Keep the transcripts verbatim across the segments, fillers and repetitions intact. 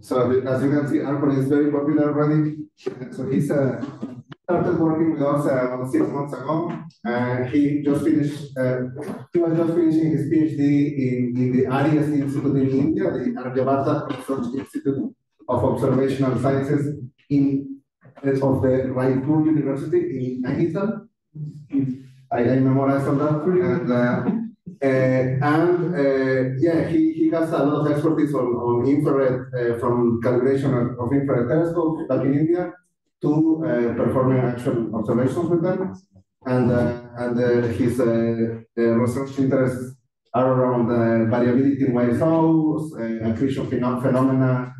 So as you can see, Arpan is very popular already. So he's uh, started working with us uh, about six months ago, and he just finished. Uh, he was just finishing his PhD in, in the Aries Institute in India, the Aryabhatta Research Institute of Observational Sciences in uh, of the Raipur University in Nainital. I, I memorized on that, and uh, uh, and uh, yeah, he, he has a lot of expertise on, on infrared, uh, from calibration of, of infrared telescopes back in India to uh, performing actual observations with them, and uh, and uh, his uh, uh, research interests are around uh, variability in Y S Os, uh, accretion phenomena,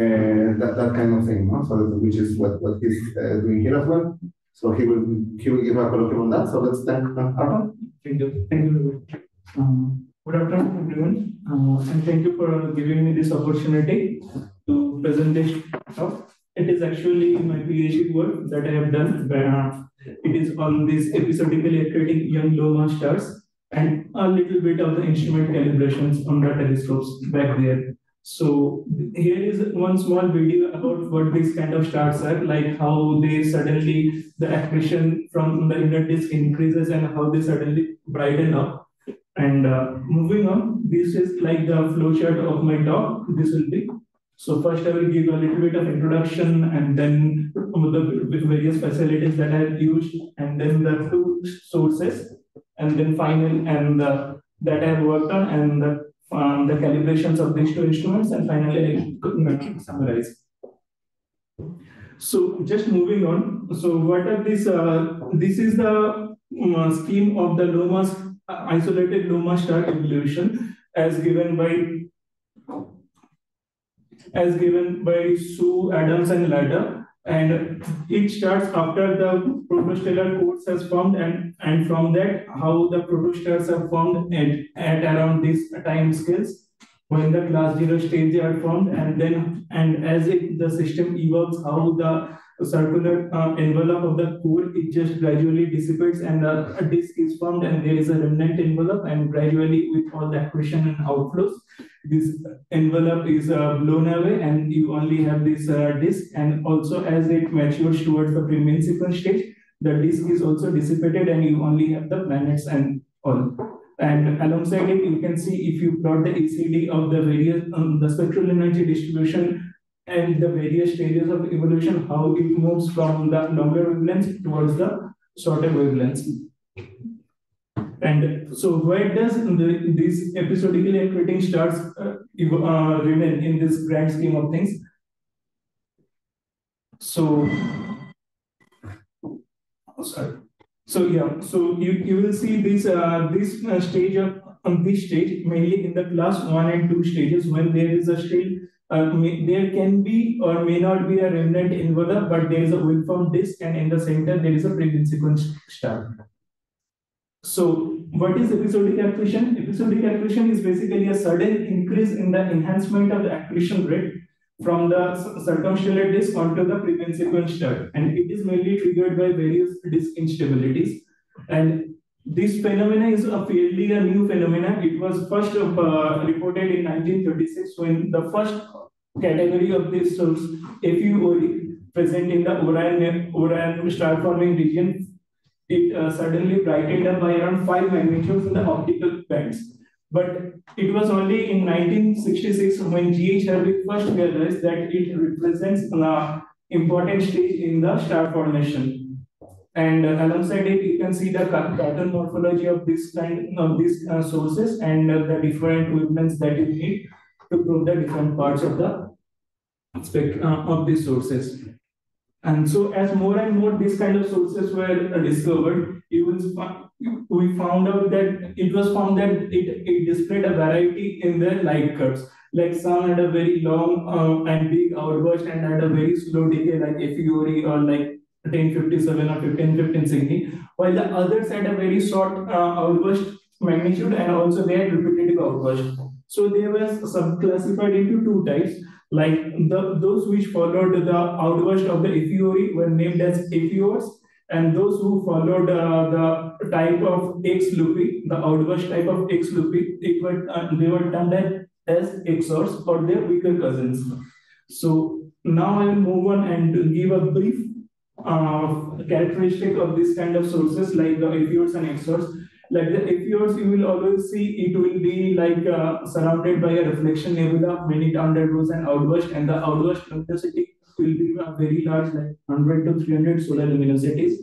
uh, that that kind of thing. No? So which is what what he's uh, doing here as well. So he will he will give a colloquium on that. So let's thank Arpan. Thank you. Thank you. Um, good afternoon, everyone, uh, and thank you for giving me this opportunity to present this talk. It is actually my PhD work that I have done. Where it is on this episodically accreting young low-mass stars and a little bit of the instrument calibrations on the telescopes back there. So here is one small video about what these kind of stars are, like how they suddenly, the accretion from the inner disk increases and how they suddenly brighten up. And uh, moving on, this is like the flowchart of my talk. This will be. So first I will give a little bit of introduction and then the various facilities that I have used and then the two sources and then final and the, that I have worked on and the Um, the calibrations of these two instruments, and finally I summarize. So just moving on. So what are these? Uh, this is the uh, scheme of the low mass uh, isolated low mass star evolution, as given by as given by Sue Adams and Lada, and it starts after the protostellar cores has formed, and and from that how the protostars are formed at, at around these time scales when the class zero stage they are formed, and then and as it the system evolves, how the circular uh, envelope of the core it just gradually dissipates and a, a disk is formed, and there is a remnant envelope, and gradually with all the accretion and outflows this envelope is uh, blown away, and you only have this uh, disk. And also, as it matures towards the pre-main sequence stage, the disk is also dissipated, and you only have the planets and all. And alongside it, you can see if you plot the E C D of the various um, the spectral energy distribution and the various stages of evolution, how it moves from the longer wavelengths towards the shorter wavelengths. And so, where does the, these episodically accreting stars uh, uh, remain in this grand scheme of things? So, oh, sorry. So yeah. So you you will see this uh, this uh, stage of on this stage mainly in the class one and two stages when there is a still uh, may, there can be or may not be a remnant envelope, but there is a well-formed disk, and in the center there is a pregnant sequence star. So what is episodic accretion? Episodic accretion is basically a sudden increase in the enhancement of the accretion rate from the circumstellar disk onto the pregnant sequence star, and it is mainly triggered by various disk instabilities. And this phenomena is a fairly a new phenomena. It was first uh, reported in nineteen thirty-six when the first category of this source, F U Orionis, present in the Orion Orion star forming region. It uh, suddenly brightened up by around five magnitudes in the optical bands. But it was only in nineteen sixty-six when G. H. Herbig first realized that it represents an important stage in the star formation. And uh, alongside it, you can see the pattern morphology of this kind of these uh, sources and uh, the different wavelengths that you need to prove the different parts of the spectrum uh, of these sources. And so, as more and more these kind of sources were discovered, even we found out that it was found that it, it displayed a variety in their light curves. Like some had a very long uh, and big outburst and had a very slow decay, like F U Orionis or like ten fifty-seven or fifteen fifteen Cygni, while the others had a very short uh, outburst magnitude, and also they had repetitive outburst. So they were subclassified into two types. Like the, those which followed the outburst of the F U Orionis were named as FUors, and those who followed uh, the type of E X Lupi, the outburst type of E X Lupi, it were, uh, they were termed as EXors, or their weaker cousins. So now I will move on and give a brief uh, characteristic of this kind of sources like the FUors and EXors. Like the FUors, you will always see it will be like uh, surrounded by a reflection nebula, when it undergoes an outburst, and the outburst luminosity will be a very large, like one hundred to three hundred solar luminosities.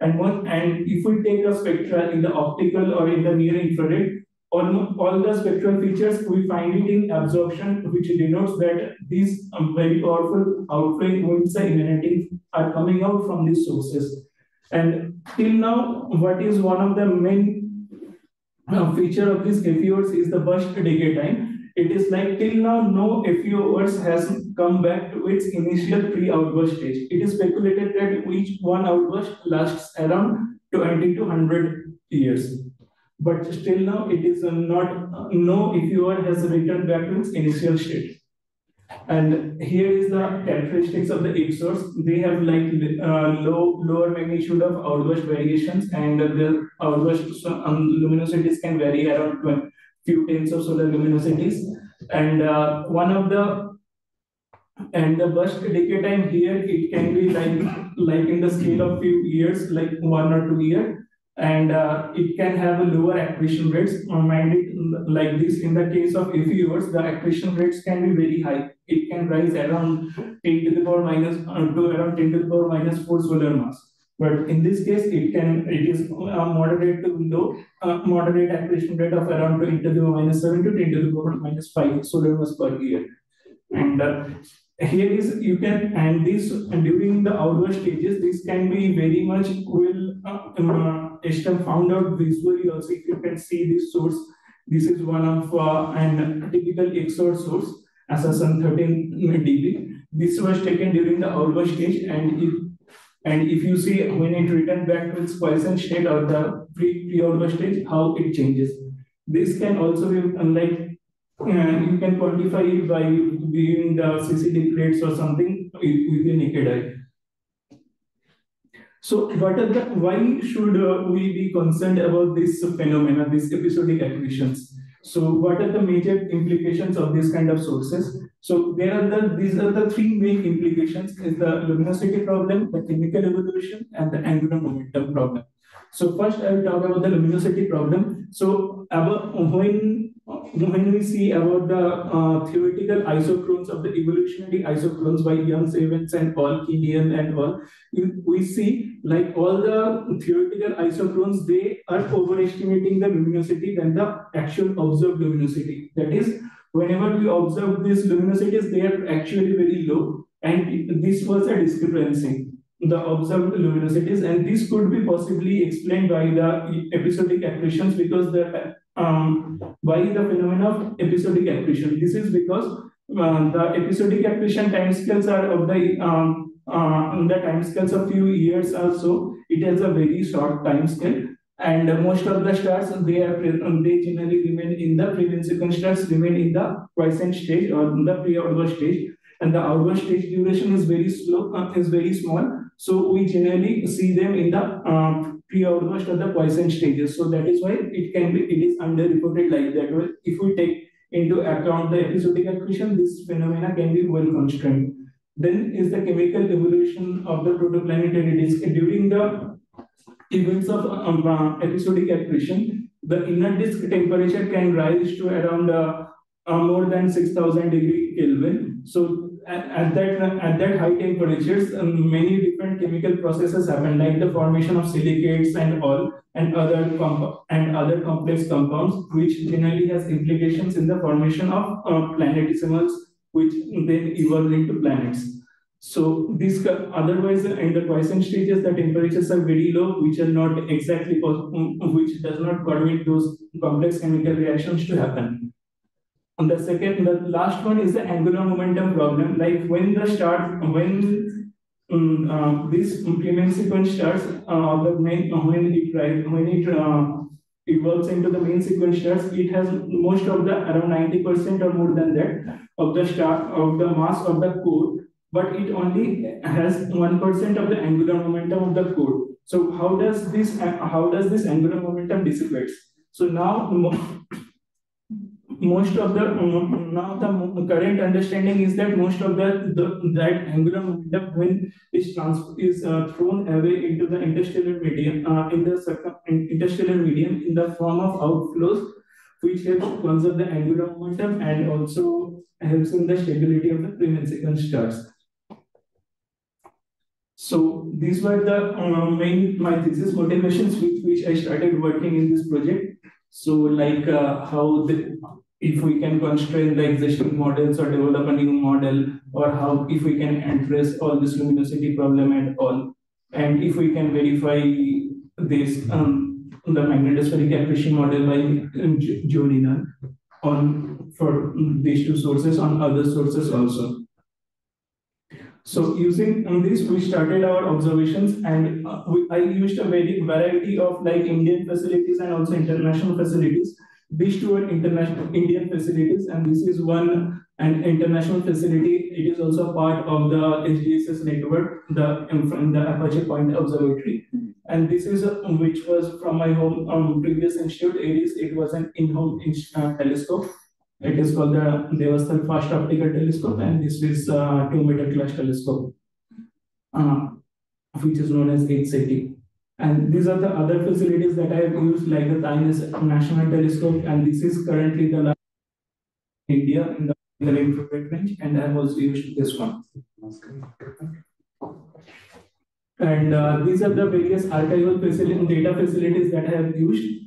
And one, and if we take the spectra in the optical or in the near infrared, almost all the spectral features we find it in absorption, which denotes that these very powerful outgoing winds are emanating are coming out from these sources. And till now, what is one of the main uh, feature of these FUors is the burst decay time. It is like till now no FUors has come back to its initial pre-outburst stage. It is speculated that each one outburst lasts around twenty to one hundred years. But still now it is not, no FUor has returned back to its initial state. And here is the characteristics of the EXors. They have like uh, low, lower magnitude of outburst variations, and their outburst luminosities can vary around twenty, few tens of solar luminosities. And uh, one of the and the burst decay time here, it can be like like in the scale of few years, like one or two years. And uh, it can have a lower accretion rates. Um, and it, like this, in the case of FUors, the accretion rates can be very high. It can rise around ten to the power minus uh, to around ten to the power minus four solar mass. But in this case, it can it is uh, moderate to low, uh, moderate accretion rate of around ten to the power minus seven to ten to the power minus five solar mass per year. And uh, here is you can and this and during the outburst stages, this can be very much will. Uh, um, found out visually also. If you can see this source, this is one of uh, an typical EXor source as a sun thirteen dB. This was taken during the outburst stage, and if and if you see when it returned back to its Poisson state or the pre-outburst stage, how it changes. This can also be unlike uh, you can quantify it by viewing the C C D plates or something with your naked eye. So what are the, why should uh, we be concerned about this phenomena, these episodic accretions? So what are the major implications of these kind of sources? So there are the, these are the three main implications: is the luminosity problem, the chemical evolution, and the angular momentum problem. So first I will talk about the luminosity problem. So about when, when we see about the uh, theoretical isochrones of the evolutionary isochrones by Young, Sabens, and Paul, Kenyon, and all, we see like all the theoretical isochrones, they are overestimating the luminosity than the actual observed luminosity. That is, whenever we observe these luminosities, they are actually very low, and this was a discrepancy. The observed luminosities, and this could be possibly explained by the episodic accretions because the um, by the phenomena of episodic accretion. This is because uh, the episodic accretion timescales are of the um, uh, the timescales of few years or so. It has a very short timescale, and uh, most of the stars they are they generally remain in the previous sequence stars remain in the quiescent stage or in the pre-outburst stage, and the outburst stage duration is very slow uh, is very small. So we generally see them in the uh, pre-outburst or the Poisson stages. So that is why it can be, it is underreported like that. If we take into account the episodic accretion, this phenomena can be well constrained. Then is the chemical evolution of the protoplanetary disk. During the events of um, uh, episodic accretion, the inner disk temperature can rise to around uh, uh, more than six thousand degree Kelvin. So At that, at that high temperatures, um, many different chemical processes happen, like the formation of silicates and all, and other and other complex compounds, which generally has implications in the formation of uh, planetesimals, which then evolve into planets. So these, otherwise, in the quiescent stages, the temperatures are very low, which are not exactly, which does not permit those complex chemical reactions to happen. And the second, the last one is the angular momentum problem. Like when the stars, when um, uh, this implement sequence stars, uh, the main when it when it uh, evolves into the main sequence stars, it has most of the around ninety percent or more than that of the star of the mass of the core, but it only has one percent of the angular momentum of the core. So how does this how does this angular momentum dissipates? So now. most of the now the current understanding is that most of the, the that angular momentum when is transfer is uh, thrown away into the interstellar medium uh, in the circum interstellar medium in the form of outflows, which helps to conserve the angular momentum and also helps in the stability of the primary stars. So these were the uh, main my thesis motivations with which I started working in this project. So like uh, how the, if we can constrain the existing models or develop a new model, or how if we can address all this luminosity problem at all, and if we can verify this um, the magnetospheric accretion model by Jonina on for these two sources on other sources also. So using this, we started our observations, and uh, we, I used a very variety of like Indian facilities and also international facilities. These two are international Indian facilities, and this is one an international facility. It is also part of the S D S S network, the the Apache Point Observatory, and this is a, which was from my home um, previous institute Aries. It was an in-home in uh, telescope. It is called the Devasthal Fast Optical Telescope, and this is a two meter class telescope, uh, which is known as H C T. And these are the other facilities that I have used, like the TANSPEC National Telescope, and this is currently the last in India in the infrared range, and I have also used this one. And uh, these are the various archival facility, data facilities that I have used.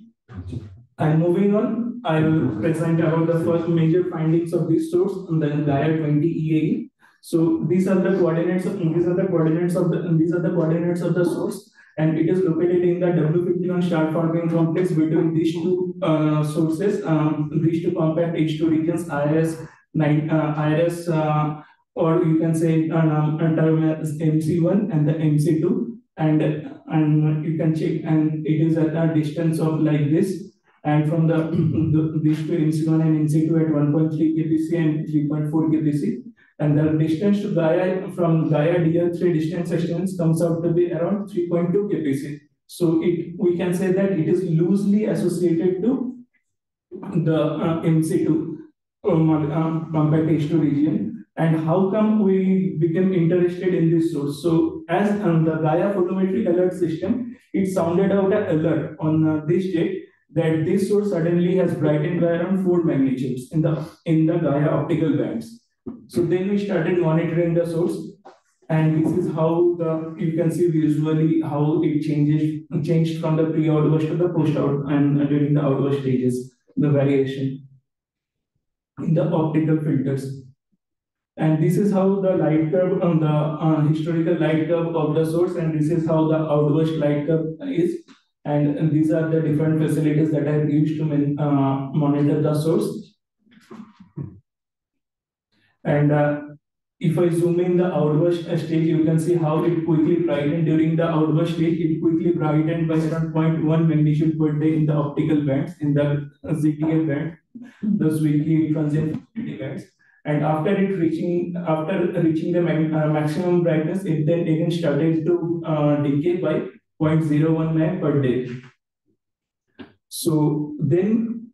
And moving on, I will present about the first major findings of this source, and then Gaia twenty E A E. So these are the coordinates of these are the coordinates of the these are the coordinates of the source, and it is located in the W fifty-one star forming complex between these two uh, sources, um, these two compact H two regions, I R S nine, uh, I R S, uh, or you can say um, M C one and the M C two, and and you can check, and it is at a distance of like this. And from the, the these two M C one and M C two at one point three K P C and three point four K P C, and the distance to Gaia from Gaia D L three distance distance comes out to be around three point two K P C. So it we can say that it is loosely associated to the uh, M C two um, uh, compact H two region. And how come we became interested in this source? So as um, the Gaia photometric alert system, it sounded out an alert on uh, this date that this source suddenly has brightened by around four magnitudes in the in the Gaia optical bands. So then we started monitoring the source, and this is how the you can see visually how it changes changed from the pre-outburst to the post-out and during the outburst stages, the variation in the optical filters. And this is how the light curve on the uh, historical light curve of the source, and this is how the outburst light curve is. And these are the different facilities that I have used to uh, monitor the source. And uh, if I zoom in the outburst stage, you can see how it quickly brightened during the outburst stage. It quickly brightened by around zero point one magnitude per day in the optical bands, in the Z T F band, the Zwicky transient bands. And after it reaching after reaching the uh, maximum brightness, it then again started to uh, decay by zero point zero one M per day. So then,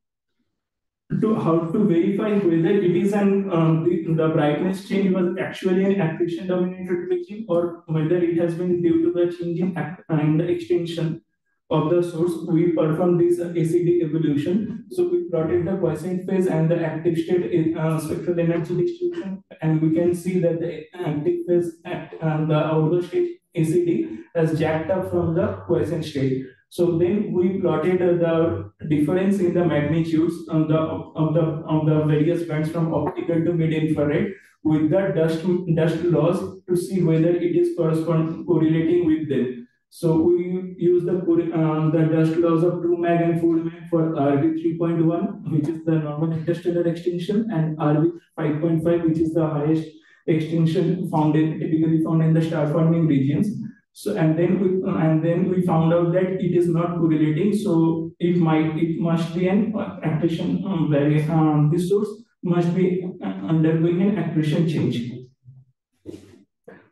to how to verify whether it is an um, the, the brightness change was actually an accretion dominated regime, or whether it has been due to the change in and the extension of the source. We performed this A C D evolution. So we plotted the quiescent phase and the active state in uh, spectral energy distribution, and we can see that the active phase act, and the outburst state A C D has jacked up from the quiescent state. So then we plotted uh, the difference in the magnitudes of the of the of the various bands from optical to mid infrared with the dust dust loss to see whether it is correspond correlating with them. So we use the um, the dust loss of two meg and four meg for R B three point one, which is the normal interstellar extinction, and R B five point five, which is the highest extinction found in typically found in the star forming regions. So and then we and then we found out that it is not correlating. So it might it must be an accretion um, variation. Um, this source must be undergoing an accretion change.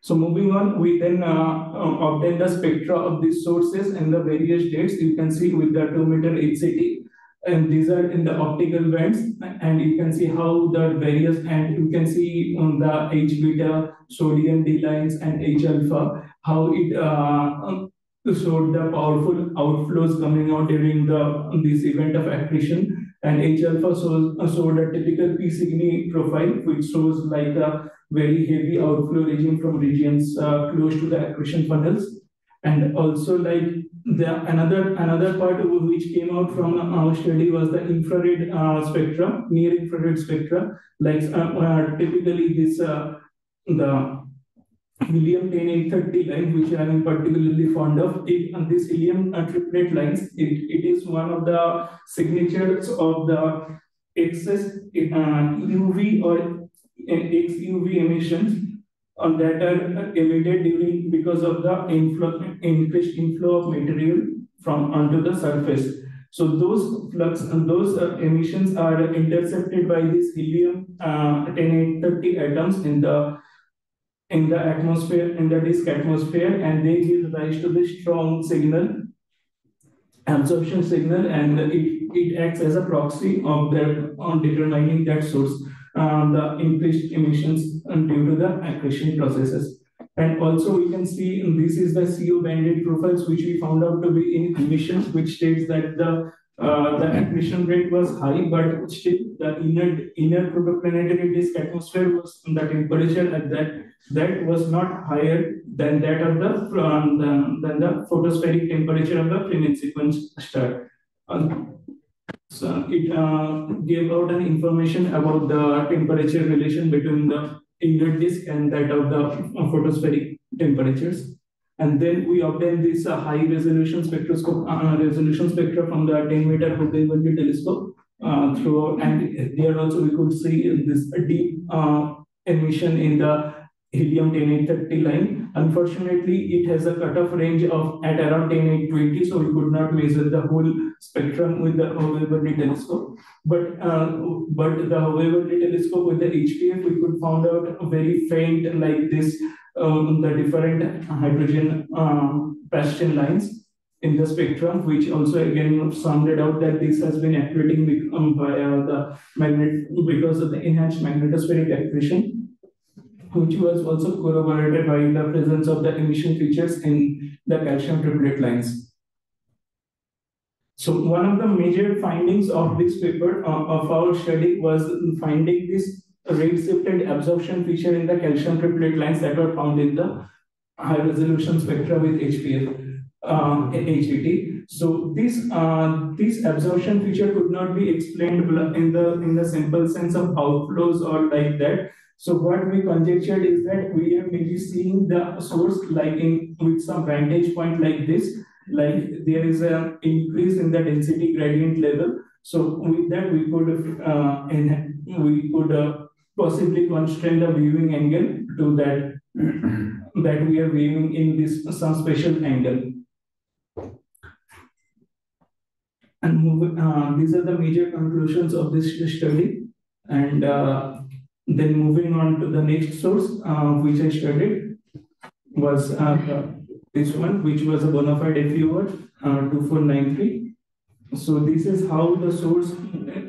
So moving on, we then uh, obtain the spectra of these sources and the various dates. You can see with the two meter H C T, and these are in the optical bands, and you can see how the various, and you can see on the H beta, sodium D lines, and H alpha, how it uh, showed the powerful outflows coming out during the this event of accretion. And H alpha shows, showed a typical P Cygni profile, which shows like a very heavy outflow region from regions uh, close to the accretion funnels. And also, like the another another part which came out from our study was the infrared uh, spectra, near infrared spectra. Like uh, uh, typically, this uh, the helium ten eight thirty line, which I am particularly fond of, it, and this helium uh, triplet lines, it, it is one of the signatures of the excess uh, U V or X U V emissions uh, that are emitted during because of the inflow, increased inflow of material from onto the surface. So those flux and those uh, emissions are intercepted by these helium uh, ten eight thirty atoms in the in the atmosphere, in the disk atmosphere, and they give rise to this strong signal, absorption signal, and it, it acts as a proxy of their on determining that source, uh, the increased emissions due to the accretion processes. And also we can see this is the C O banded profiles, which we found out to be in emissions, which states that the Uh, the accretion rate was high, but still the inner inner protoplanetary disk atmosphere was the temperature at that that was not higher than that of the uh, than, than the photospheric temperature of the Plein sequence star. Uh, so it uh, gave out an information about the temperature relation between the inner disk and that of the photospheric temperatures. And then we obtained this uh, high resolution spectroscope, uh, resolution spectra from the ten meter Hubble telescope uh, throughout. And there also we could see this deep uh, emission in the helium ten eight thirty line. Unfortunately, it has a cutoff range of at around ten eight twenty, so we could not measure the whole spectrum with the Hubble telescope. But uh, but the Hubble telescope with the H P F, we could find out very faint like this. Um, the different hydrogen um, Paschen lines in the spectrum, which also again sounded out that this has been accreting with, um, by uh, the magnet because of the enhanced magnetospheric accretion, which was also corroborated by the presence of the emission features in the calcium triplet lines. So one of the major findings of this paper uh, of our study was finding this rate-shifted absorption feature in the calcium triplet lines that were found in the high-resolution spectra with H P F, uh, H P T. So this uh, this absorption feature could not be explained in the in the simple sense of outflows or like that. So what we conjectured is that we are maybe seeing the source like in with some vantage point like this, like there is an increase in the density gradient level. So with that we could uh, in, we could. Uh, possibly constrain the viewing angle to that that we are viewing in this some special angle. And move, uh, these are the major conclusions of this study. And uh, then moving on to the next source, uh, which I studied was uh, this one, which was a bona fide FUor uh, two four nine three. So this is how the source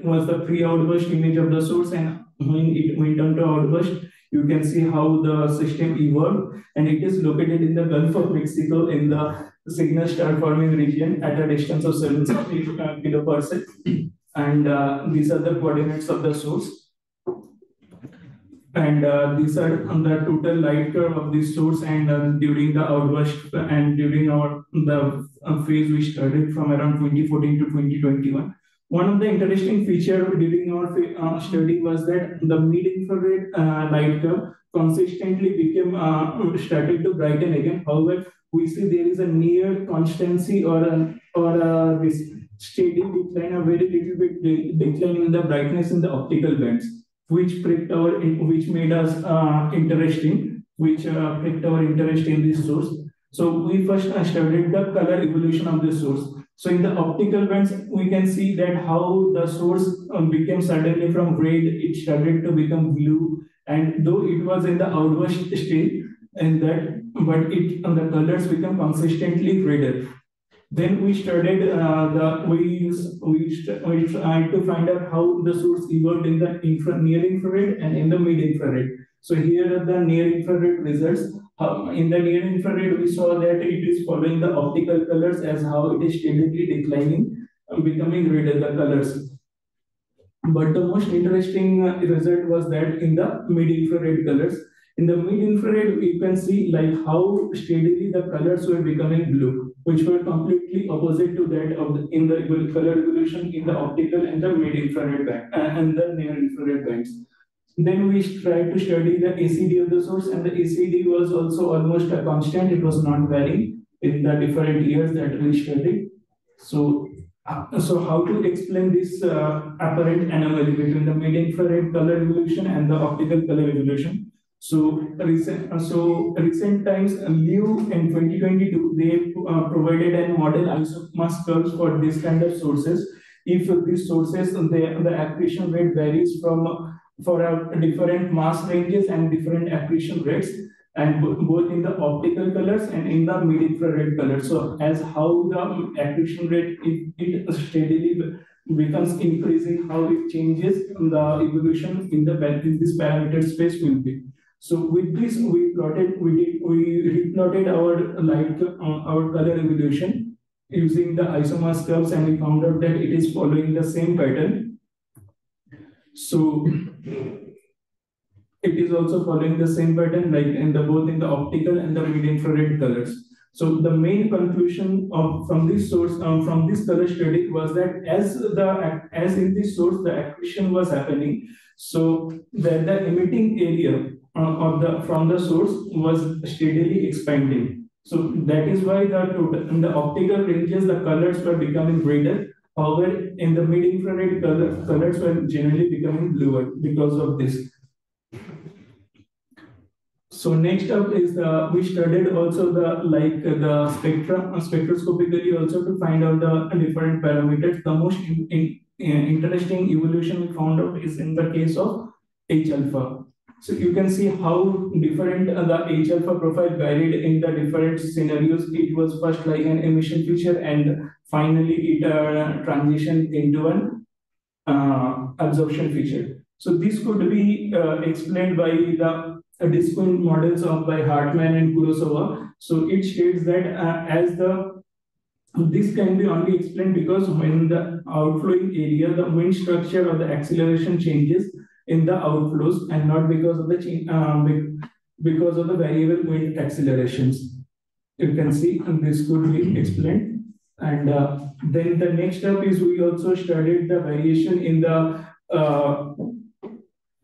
was the pre-outburst image of the source, and when it went on to outburst, you can see how the system evolved, and it is located in the Gulf of Mexico in the signal star forming region at a distance of seven sixty kiloparsec, and uh, these are the coordinates of the source, and uh, these are on the total light curve of this source, and uh, during the outburst and during our the phase we started from around twenty fourteen to twenty twenty-one. One of the interesting features during our study was that the mid-infrared uh, light curve consistently became uh, started to brighten again. However, we see there is a near constancy or a, or a, this steady decline, a very little bit de decline in the brightness in the optical bands, which pricked our, which made us uh, interesting, which uh, pricked our interest in this source. So we first studied the color evolution of this source. So in the optical bands, we can see that how the source um, became suddenly from red, it started to become blue, and though it was in the outburst state, and that, but it, the colors become consistently redder. Then we studied uh, the we we, we tried to find out how the source evolved in the infra, near infrared and in the mid infrared. So here are the near infrared results. Um, in the near infrared, we saw that it is following the optical colors as how it is steadily declining, becoming redder the colors. But the most interesting result was that in the mid infrared colors. In the mid infrared, you can see like how steadily the colors were becoming blue, which were completely opposite to that of the, in the color evolution in the optical and the mid infrared band uh, and the near infrared bands. Then we tried to study the A C D of the source, and the A C D was also almost a constant. It was not varying in the different years that we studied. So, so how to explain this uh, apparent anomaly between the mid-infrared color evolution and the optical color evolution? So recent, so recent times, Liu in twenty twenty-two, they uh, provided a model isop mass curves for this kind of sources. If these sources, they, the accretion rate varies from for our different mass ranges and different accretion rates, and both in the optical colors and in the mid-infrared colors. So as how the accretion rate, it, it steadily becomes increasing, how it changes the evolution in the in this parameter space will be. So with this, we plotted, we did, we replotted our light, uh, our color evolution using the isomass curves, and we found out that it is following the same pattern. So it is also following the same pattern, like in the both in the optical and the mid-infrared colors. So the main conclusion of from this source, um, from this color study, was that as the as in this source the accretion was happening, so that the emitting area uh, of the from the source was steadily expanding. So that is why the in the optical ranges the colors were becoming brighter. However, in the mid-infrared color, colors were generally becoming bluer because of this. So next up is the, we studied also the like the spectrum spectroscopically also to find out the different parameters. The most in, in, interesting evolution we found out is in the case of H alpha. So you can see how different the H alpha profile varied in the different scenarios. It was first like an emission feature, and finally it uh, transitioned into an uh, absorption feature. So this could be uh, explained by the uh, discrete models of by Hartmann and Kurosawa. So it states that uh, as the this can be only explained because when the outflowing area, the wind structure or the acceleration changes in the outflows, and not because of the change, um, because of the variable wind accelerations. You can see, and this could be explained. And uh, then the next up is we also studied the variation in the uh,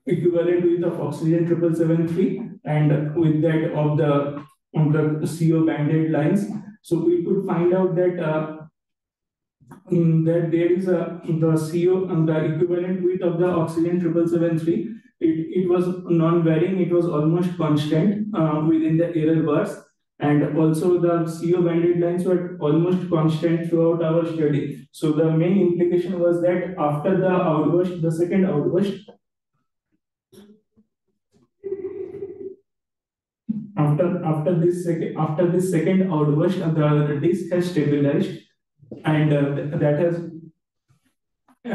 equivalent with the oxygen triple seven three, and with that of the of the C O banded lines. So we could find out that. Uh, In that there is a the C O and the equivalent width of the oxygen triple seven three. It it was non-varying. It was almost constant uh, within the error bars, and also the C O banded lines were almost constant throughout our study. So the main implication was that after the outburst, the second outburst, after after this second after this second outburst, the disk has stabilized. And uh, that has,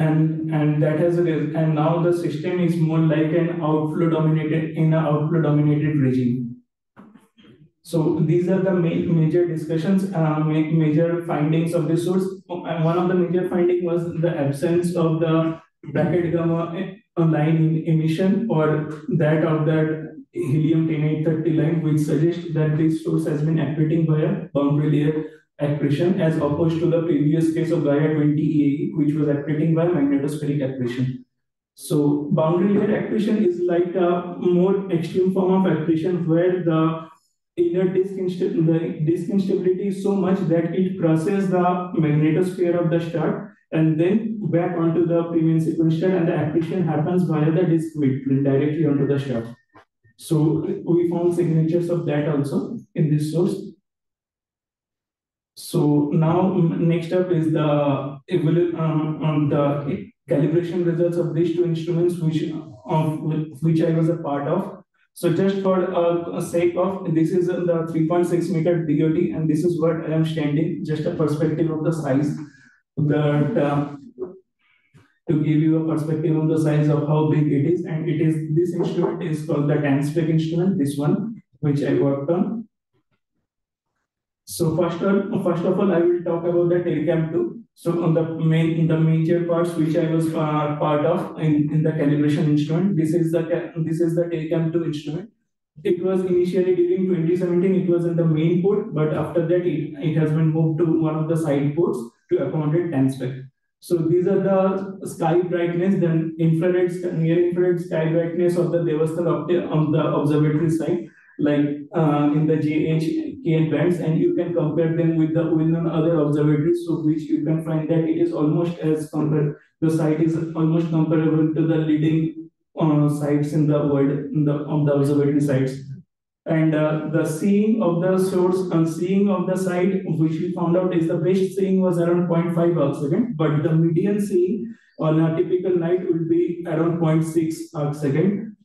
and and that has, and now the system is more like an outflow dominated in an outflow dominated regime. So these are the main major discussions, uh, major findings of this source. And one of the major findings was the absence of the bracket gamma line emission or that of that helium ten eight thirty line, which suggests that this source has been accreting by a boundary layer accretion, as opposed to the previous case of Gaia twenty E A E, which was accreting by magnetospheric accretion. So boundary layer accretion is like a more extreme form of accretion where the inner disk, the disk instability is so much that it crosses the magnetosphere of the star and then back onto the premium sequence star, and the accretion happens via the disk midplane directly onto the star. So we found signatures of that also in this source. So now next up is the evolution um, on the calibration results of these two instruments, which of which I was a part of. So just for uh, sake of, this is the three point six meter D O T, and this is what I am standing, just a perspective of the size, that uh, to give you a perspective on the size of how big it is. And it is, this instrument is called the TANSPEC instrument, this one, which I worked on. So first, of, first of all, I will talk about the TIRCAM two. So on the main, the major parts which I was uh, part of in, in the calibration instrument, this is the this is the TIRCAM two instrument. It was initially during twenty seventeen, it was in the main port, but after that it, it has been moved to one of the side ports to accommodate TANSPEC. So these are the sky brightness, then infrared, near infrared sky brightness of the Devasthal on the observatory side, like uh, in the G H K bands, and you can compare them with the with other observatories, so which you can find that it is almost as compared, the site is almost comparable to the leading uh, sites in the world, in the on the observatory sites. And uh, the seeing of the source and seeing of the site, which we found out is the best seeing was around zero point five arc second, but the median seeing on a typical night will be around zero point six arc second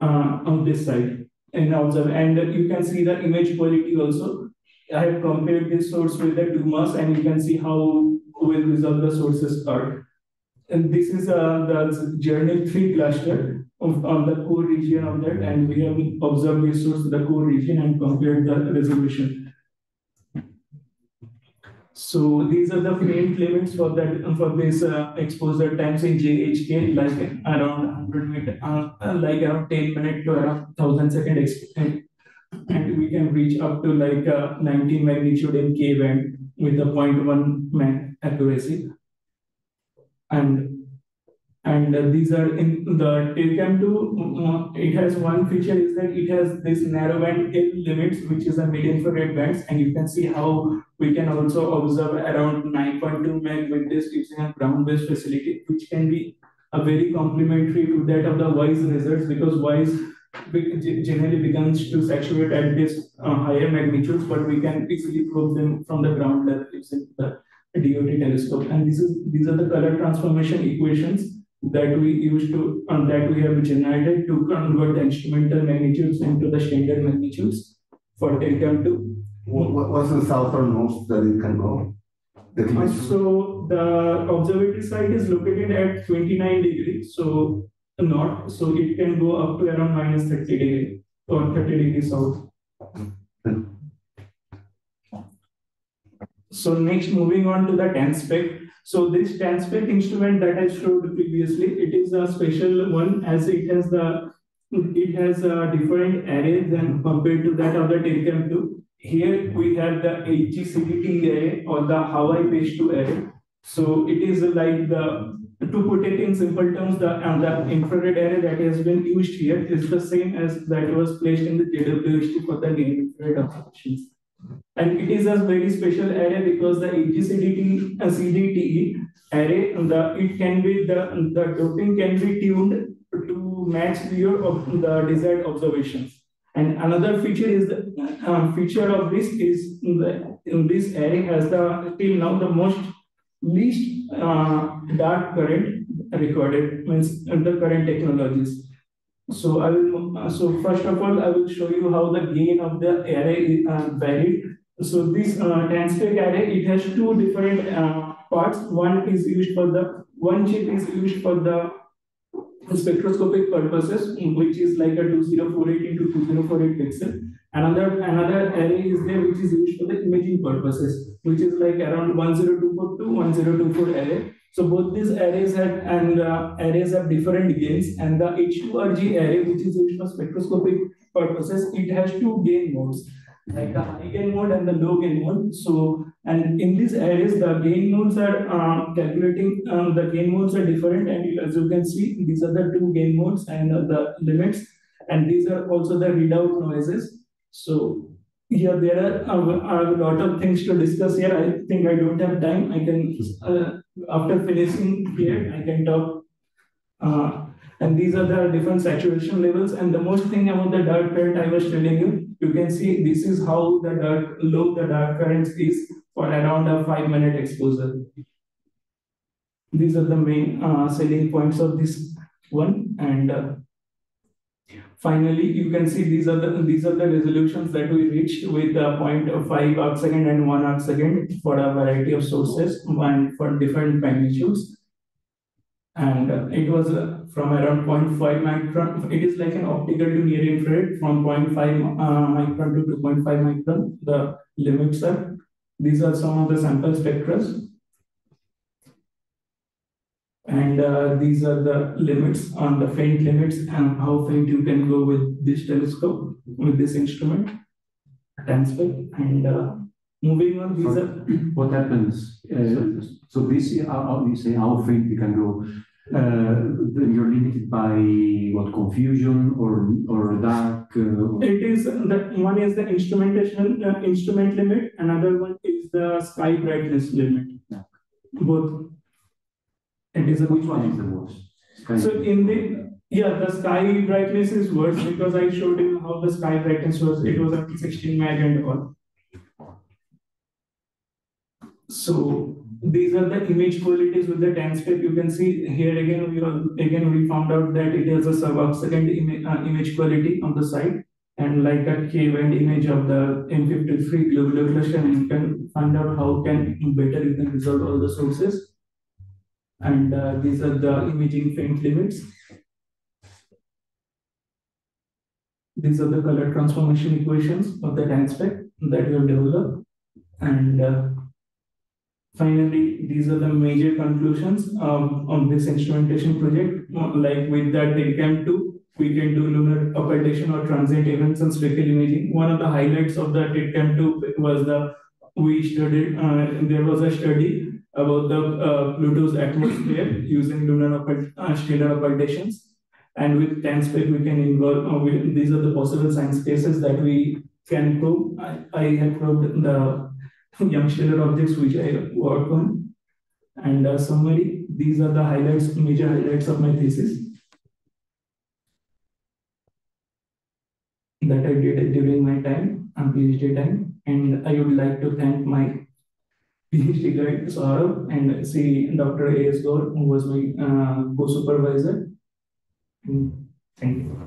uh, on this site. And observe, and you can see the image quality also. I have compared this source with the Dumas, and you can see how well resolved the sources are. And this is uh, the Journey three cluster of, of the core region of that, and we have observed this source to the core region and compared the resolution. So these are the faint limits for that for this uh, exposure times in J H K, like around one hundred meter, uh, like around ten minute to around one thousand second, and we can reach up to like uh, nineteen magnitude in K band with a zero point one mag accuracy. And and uh, these are in the TIRCAM two. It has one feature is that it has this narrow band L limits, which is a mid infrared bands, and you can see how we can also observe around nine point two meg with this using a ground-based facility, which can be a very complementary to that of the Wise results, because Wise generally begins to saturate at this uh, higher magnitudes, but we can easily probe them from the ground level using the D O T telescope. And this is these are the color transformation equations that we used to uh, that we have generated to convert the instrumental magnitudes into the standard magnitudes for TIRCAM two. What was the southernmost that it can go? Uh, so the observatory site is located at twenty-nine degrees, so north, so it can go up to around minus thirty degrees or thirty degrees south. So next, moving on to the TANSPEC. So this TANSPEC instrument that I showed previously, it is a special one as it has the it has a different array than compared to that of the TIRCAM two. Here we have the H C T array or the Hawaii page two array. So it is like the, to put it in simple terms, the, and the infrared array that has been used here is the same as that was placed in the J W H T for the near infrared observations. And it is a very special array because the H C T array, the, it can be the, the doping can be tuned to match your of the desired observations. And another feature is the uh, feature of this is the, in this array has the till now the most least uh, dark current recorded, means under current technologies. So I will uh, so first of all I will show you how the gain of the array uh, varied. So this uh, TANSPEC array, it has two different uh, parts. One is used for the one chip is used for the spectroscopic purposes, which is like a two zero four eight into two zero four eight pixel. Another another array is there which is used for the imaging purposes, which is like around one zero two four to one zero two four array. So both these arrays have and uh, arrays have different gains, and the H two R G array, which is used for spectroscopic purposes, it has two gain modes, like the high gain mode and the low gain mode. So, and in these arrays, the gain modes are uh, calculating, uh, the gain modes are different. And as you can see, these are the two gain modes and uh, the limits. And these are also the readout noises. So here there are, uh, are a lot of things to discuss here. I think I don't have time. I can, uh, after finishing here, I can talk. Uh, and these are the different saturation levels. And the most thing about the dark current I was telling you, you can see this is how the dark, low the dark currents is for around a five minute exposure. These are the main uh, selling points of this one. And uh, Finally, you can see these are the these are the resolutions that we reach with uh, zero point five arc second and one arc second for a variety of sources and for different magnitudes. And uh, it was uh, from around zero point five micron. It is like an optical to near infrared from zero point five uh, micron to two point five micron. The limits are. These are some of the sample spectras. And uh, these are the limits on the faint limits and how faint you can go with this telescope, with this instrument, TANSPEC. And uh, moving on, these are what happens. Uh, so this, how you say how faint we can go. Uh, you're limited by what, confusion or or dark. Uh, it is that one is the instrumentation uh, instrument limit. Another one is the sky brightness limit. Yeah. Both. It is a Which one is the worst? Sky so in the yeah, the sky brightness is worse because I showed you how the sky brightness was. It was up to sixteen mag and all. So these are the image qualities with the TANSPEC. You can see here again. We all, again we found out that it has a sub-arc-second ima uh, image quality on the side, and like a K-band image of the M fifty-three global evolution. You can find out how can better you can resolve all the sources. And uh, these are the imaging faint limits. These are the color transformation equations of the TANSPEC that we have developed. And uh, finally, these are the major conclusions um, on this instrumentation project. Like with the TIRCAM two, we can do lunar occultation or transient events and spherical imaging. One of the highlights of the TIRCAM two was the we studied. Uh, there was a study about the uh, Pluto's atmosphere using lunar occult, uh, stellar occultations, and with TANSPEC we can involve. Uh, we, these are the possible science cases that we can probe. I, I have probed the Young stellar objects which I work on, and uh, summary. These are the highlights, major highlights of my thesis that I did during my time, and PhD time, and I would like to thank my PhD guide Saurabh and see Doctor A S Gore, who was my uh, co-supervisor. Thank you.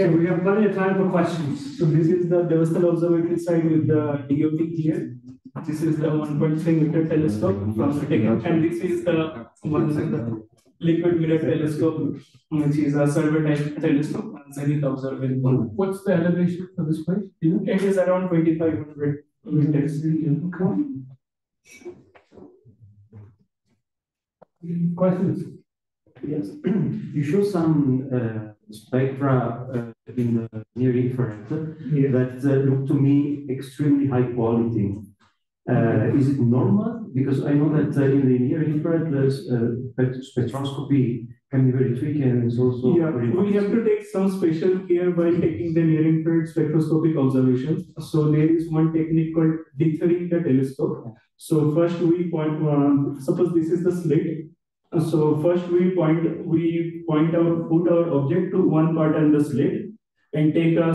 Okay, we have plenty of time for questions. So this is the Devasthal Observatory side with the D O T here. This is the one point three meter telescope from the TIRCAM, and this is the one the liquid mirror telescope, which is a survey type telescope and zenith observable. What's the elevation for this place? Yeah. It is around twenty-five hundred meters. Okay. Questions? Yes. You show some uh, spectra uh, in the near infrared yeah. that uh, look to me extremely high quality. Uh, okay. Is it normal? Because I know that uh, in the near infrared uh, spectroscopy can be very tricky, and it's also yeah. Very we have to take some special care while taking the near infrared spectroscopic observations. So there is one technique called dithering the telescope. So first we point. Uh, suppose this is the slit. So first we point we point out put our object to one part on the slit and take a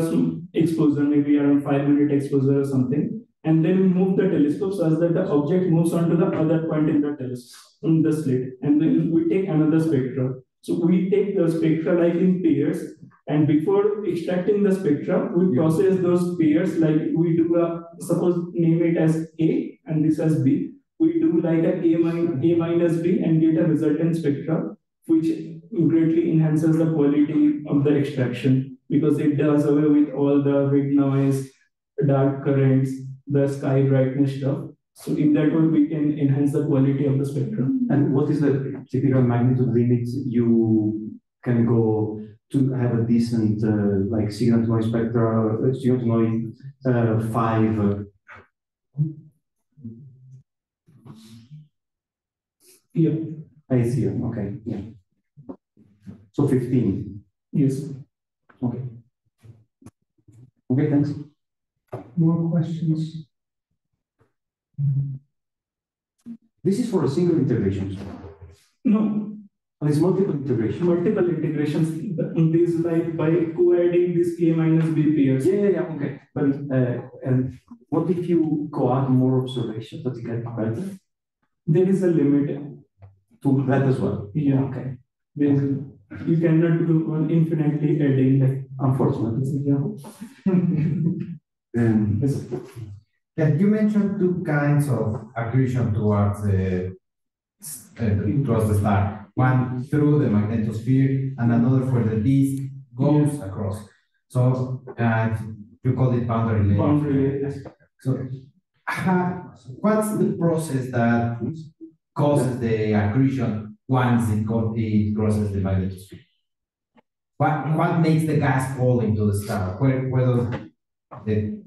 exposure, maybe around five minute exposure or something, and then move the telescope so that the object moves on to the other point in the telescope in the slit, and then we take another spectra. So we take the spectra like in pairs, and before extracting the spectra, we yeah. process those pairs like we do a suppose name it as A and this as B. We do like a A minus, A minus B and get a resultant spectra, which greatly enhances the quality of the extraction because it does away with all the white noise, dark currents, the sky brightness stuff. So in that way, we can enhance the quality of the spectrum. And what is the typical magnitude limit you can go to have a decent uh, like signal to noise spectra, signal to noise uh, five? Uh, Yeah. I see you. Okay. Yeah. So fifteen. Yes. Okay. Okay, thanks. More questions? This is for a single integration. No. There's multiple integrations. Multiple integrations. This like by co-adding this A minus B pairs. Yeah, yeah, yeah. Okay. But uh, and what if you co-add more observations that you get better? there is a limit to that as well. Yeah. Okay. Basically, you cannot do one infinitely adding, unfortunately. Yeah. um, yes. Yeah, you mentioned two kinds of accretion towards the uh, towards the star. One through the magnetosphere, and another for the disk goes yes. across. So uh, you call it boundary layer. Boundary layer. So, uh, what's the process that causes the accretion once it, it crosses the magnetosphere? What what makes the gas fall into the star? Where where does the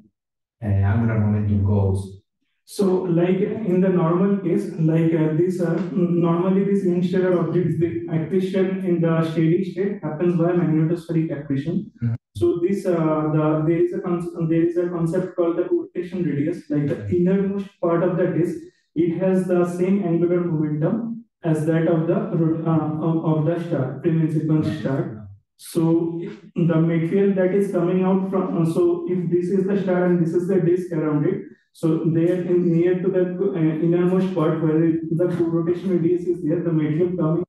uh, angular momentum goes? So, like in the normal case, like uh, this, uh, normally these interstellar objects, the accretion in the steady state happens by magnetospheric accretion. Mm-hmm. So, this uh, the there is a there is a concept called the rotation radius. Like the innermost part of the disk, it has the same angular momentum as that of the uh, of the star, principal star. So, the material that is coming out from so if this is the star and this is the disk around it. So there, in near to that uh, innermost part where it, the rotation radius is there, the material coming,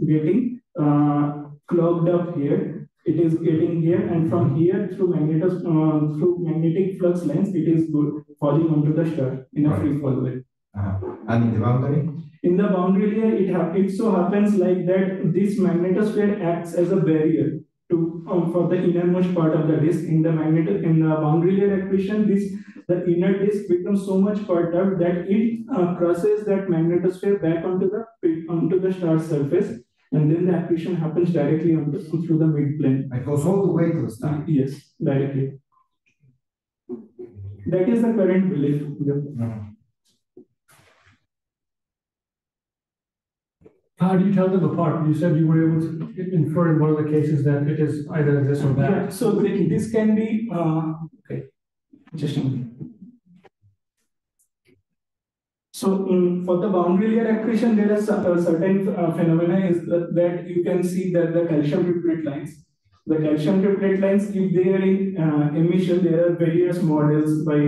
getting uh, clogged up here. It is getting here, and from here through magnetos uh, through magnetic flux lines, it is good, falling onto the star in a right. free fall way. Uh-huh. And in the boundary, in the boundary layer, it it so happens like that. This magnetosphere acts as a barrier to um, for the innermost part of the disk. In the magnet in the boundary layer accretion, this the inner disk becomes so much perturbed that it uh, crosses that magnetosphere back onto the onto the star's surface, and then the accretion happens directly onto, through the midplane. It goes all the way to the star. Yes, directly. That is the current belief. Mm. How do you tell them apart? You said you were able to infer in one of the cases that it is either this or that. Yeah, so this can be uh, okay. Just so um, for the boundary layer accretion, there are certain uh, phenomena is that, that you can see that the calcium triplet lines, the calcium triplet lines, if they are in uh, emission, there are various models by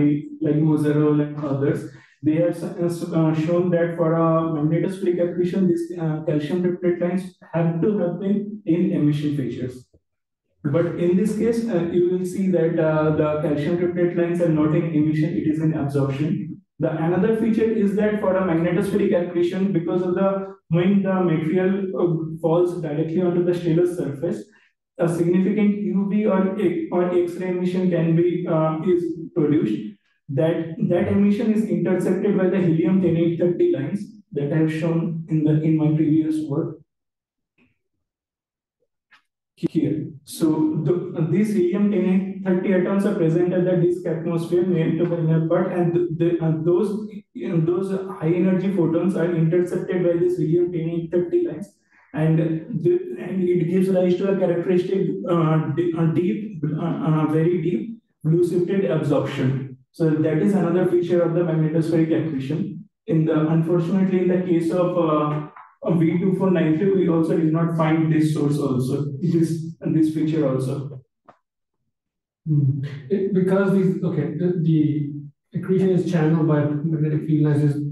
like Moserol and others. They have uh, shown that for a magnetospheric accretion, these uh, calcium triplet lines have to happen in emission features. But in this case, uh, you will see that uh, the calcium triplet lines are not in emission, it is in absorption. The another feature is that for a magnetospheric accretion, because of the when the material uh, falls directly onto the stellar surface, a significant U V or, or X-ray emission can be uh, is produced. That that emission is intercepted by the helium ten eight thirty lines that I have shown in the in my previous work. Here, so the, these helium ten eight thirty atoms are present at the disk atmosphere near to the inner part, and the, the, uh, those uh, those high energy photons are intercepted by this helium ten eight thirty lines, and the, and it gives rise to a characteristic uh, deep, uh, uh, very deep blue shifted absorption. So that is another feature of the magnetospheric accretion. In the unfortunately, in the case of uh, V two four nine three, we also did not find this source also, this and this feature also. Mm. It, because these, okay, the, the accretion is channeled by magnetic field lines. Is,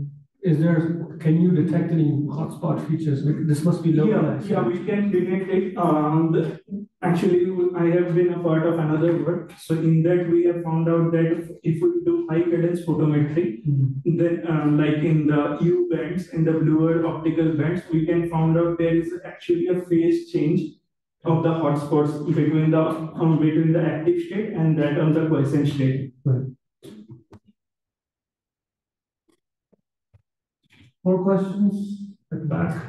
is there, can you detect any hotspot features? This must be localized. Yeah, yeah, we can detect it. Um, the, actually, I have been a part of another work. So in that, we have found out that if we do high cadence photometry, mm-hmm. then uh, like in the U bands, in the bluer optical bands, we can find out there is actually a phase change of the hotspots between the um, between the active state and that of the quiescent state. Right. More questions at the back.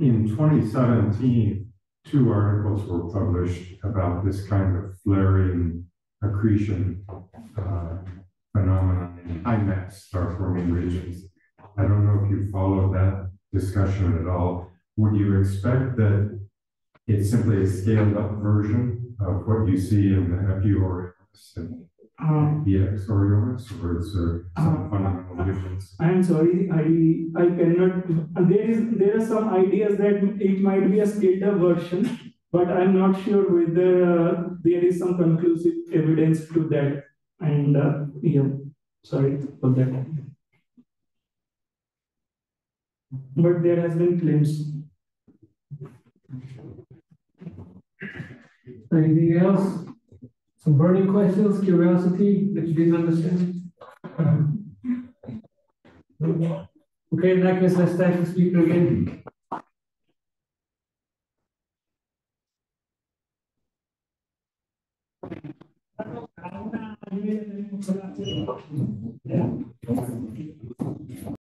In twenty seventeen. Two articles were published about this kind of flaring accretion uh, phenomenon in high-mass star-forming regions. I don't know if you follow that discussion at all. Would you expect that it's simply a scaled-up version of what you see in the F U Orionis and um, E X Orionis, or is there some uh, fundamental difference? I'm sorry, I I cannot. There is there are some ideas that it might be a scaled-up version, but I'm not sure whether uh, there is some conclusive evidence to that. And uh, yeah, sorry for that. but there has been claims. Anything else? Some burning questions, curiosity that you didn't understand? No? Okay, in that case, let's thank the speaker again. Yeah.